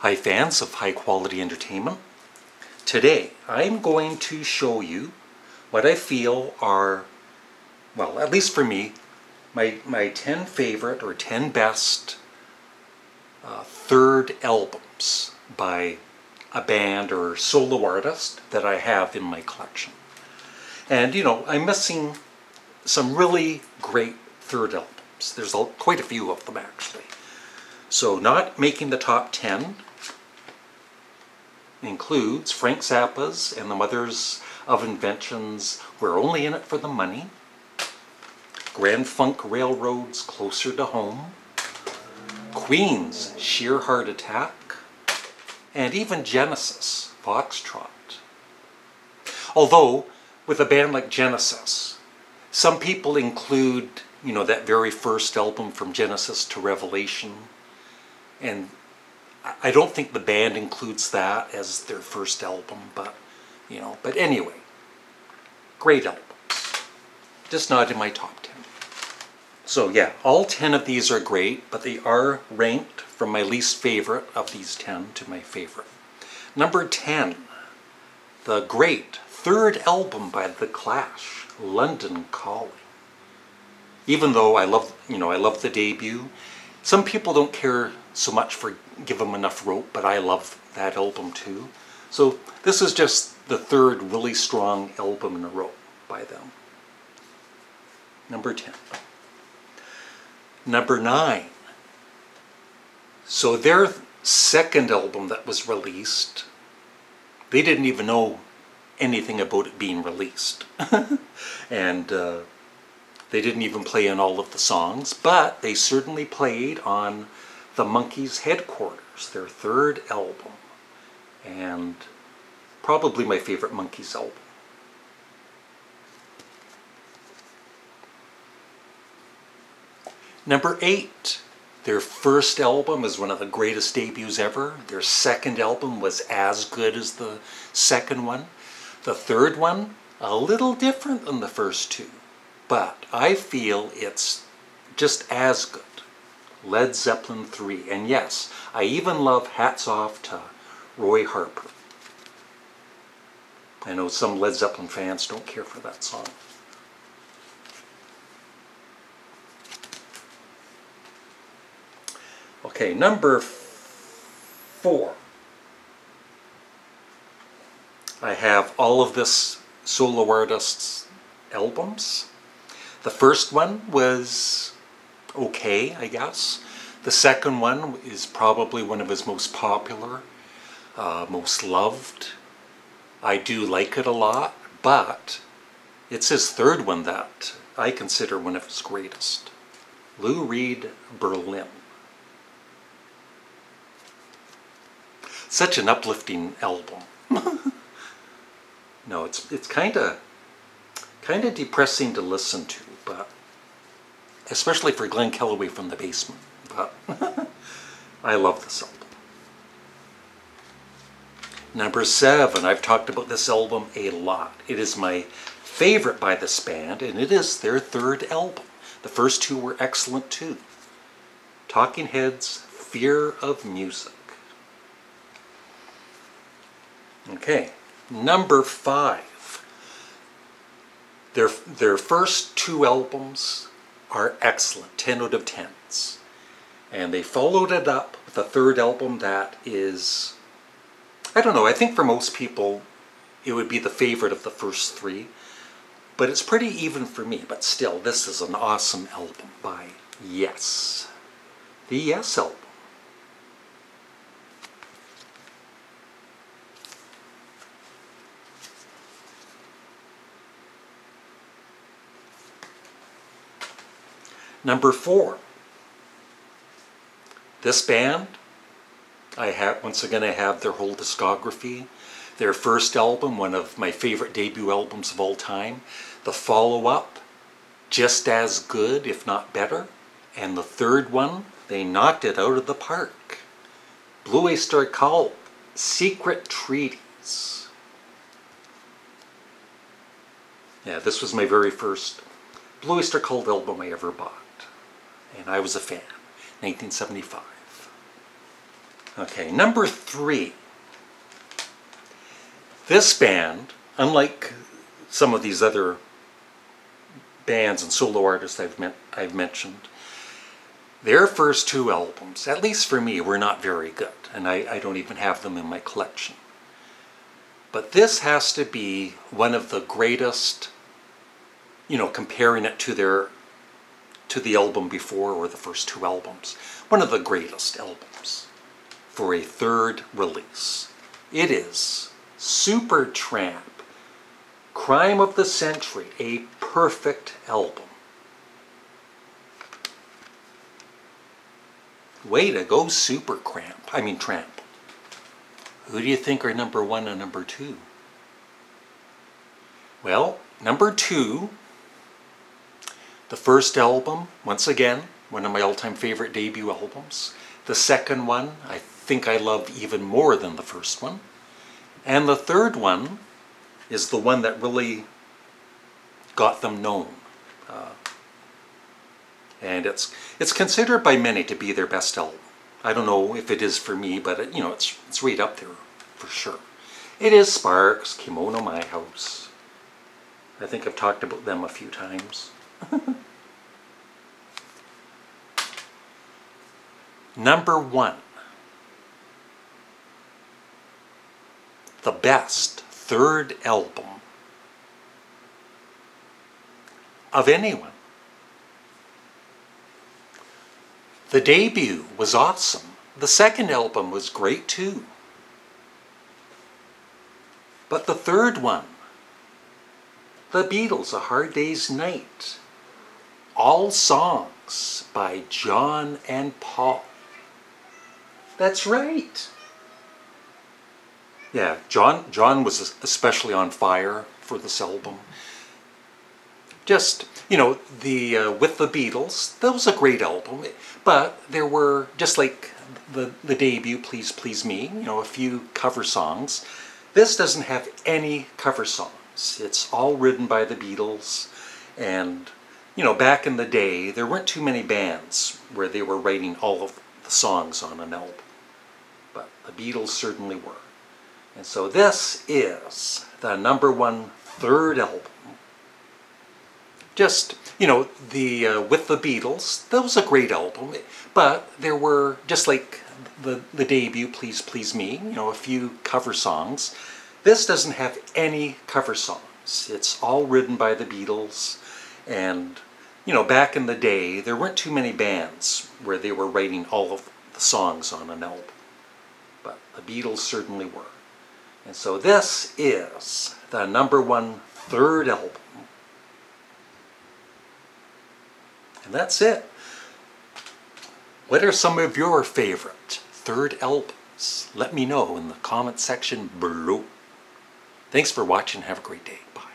Hi fans of high quality entertainment. Today I'm going to show you what I feel are, well, at least for me, my 10 favorite or 10 best third albums by a band or solo artist that I have in my collection. And you know, I'm missing some really great third albums. There's quite a few of them actually. So not making the top 10 includes Frank Zappa's and the Mothers of Invention's We're Only In It For The Money, Grand Funk Railroad's Closer to Home, Queen's Sheer Heart Attack, and even Genesis, Foxtrot. Although, with a band like Genesis, some people include, you know, that very first album from Genesis to Revelation, and I don't think the band includes that as their first album, but, you know, but anyway, great album. Just not in my top 10. So yeah, all 10 of these are great, but they are ranked from my least favorite of these 10 to my favorite. Number 10, the great third album by The Clash, London Calling. Even though I love the debut, some people don't care so much for Give Them Enough Rope, but I love that album too. So this is just the third really strong album in a row by them. Number 10. Number 9. So their second album that was released, they didn't even know anything about it being released. And they didn't even play on all of the songs, but they certainly played on The Monkees' Headquarters, their third album, and probably my favorite Monkees album. Number 8, their first album is one of the greatest debuts ever. Their second album was as good as the second one. The third one, a little different than the first two, but I feel it's just as good. Led Zeppelin 3, and yes, I even love Hats Off to Roy Harper. I know some Led Zeppelin fans don't care for that song. Okay, number 4. I have all of this solo artist's albums. The first one was okay, I guess. The second one is probably one of his most popular, most loved. I do like it a lot, but it's his third one that I consider one of his greatest. Lou Reed, Berlin. Such an uplifting album. No, it's kind of depressing to listen to, but especially for Glenn Kellaway from the Basement, but I love this album. Number 7, I've talked about this album a lot. It is my favorite by this band, and it is their third album. The first two were excellent too. Talking Heads, Fear of Music. Okay, number 5. Their first two albums are excellent, 10 out of 10s. And they followed it up with a third album that is, I don't know, I think for most people it would be the favorite of the first three, but it's pretty even for me. But still, this is an awesome album by Yes, the Yes album. Number 4, this band, once again I have their whole discography. Their first album, one of my favorite debut albums of all time. The follow-up, just as good, if not better. And the third one, they knocked it out of the park. Blue Oyster Cult, Secret Treaties. Yeah, this was my very first Blue Oyster Cult album I ever bought. And I was a fan, 1975. Okay, number three. This band, unlike some of these other bands and solo artists I've mentioned, their first two albums, at least for me, were not very good, and I don't even have them in my collection. But this has to be one of the greatest, you know, comparing it to the album before or the first two albums, one of the greatest albums for a third release. It is Supertramp, Crime of the Century, a perfect album. Way to go, Supertramp. I mean, Tramp. Who do you think are number one and number two? Well, number two, the first album, once again, one of my all-time favorite debut albums. The second one, I think I love even more than the first one. And the third one is the one that really got them known. And it's considered by many to be their best album. I don't know if it is for me, but it, you know, it's right up there for sure. It is Sparks, Kimono My House. I think I've talked about them a few times. Number one. The best third album of anyone. The debut was awesome. The second album was great too. But the third one, The Beatles, A Hard Day's Night, all songs by John and Paul. That's right. Yeah, John was especially on fire for this album. Just, you know, with the Beatles, that was a great album, but there were, just like the debut, Please Please Me, you know, a few cover songs. This doesn't have any cover songs. It's all written by the Beatles, and, you know, back in the day, there weren't too many bands where they were writing all of the songs on an album, but the Beatles certainly were. And so this is the number one third album. Just, you know, with the Beatles, that was a great album, but there were, just like the debut, Please Please Me, you know, a few cover songs. This doesn't have any cover songs. It's all written by the Beatles, and, you know, back in the day, there weren't too many bands where they were writing all of the songs on an album, but the Beatles certainly were. And so this is the number one third album. And that's it. What are some of your favorite third albums? Let me know in the comment section below. Thanks for watching. Have a great day. Bye.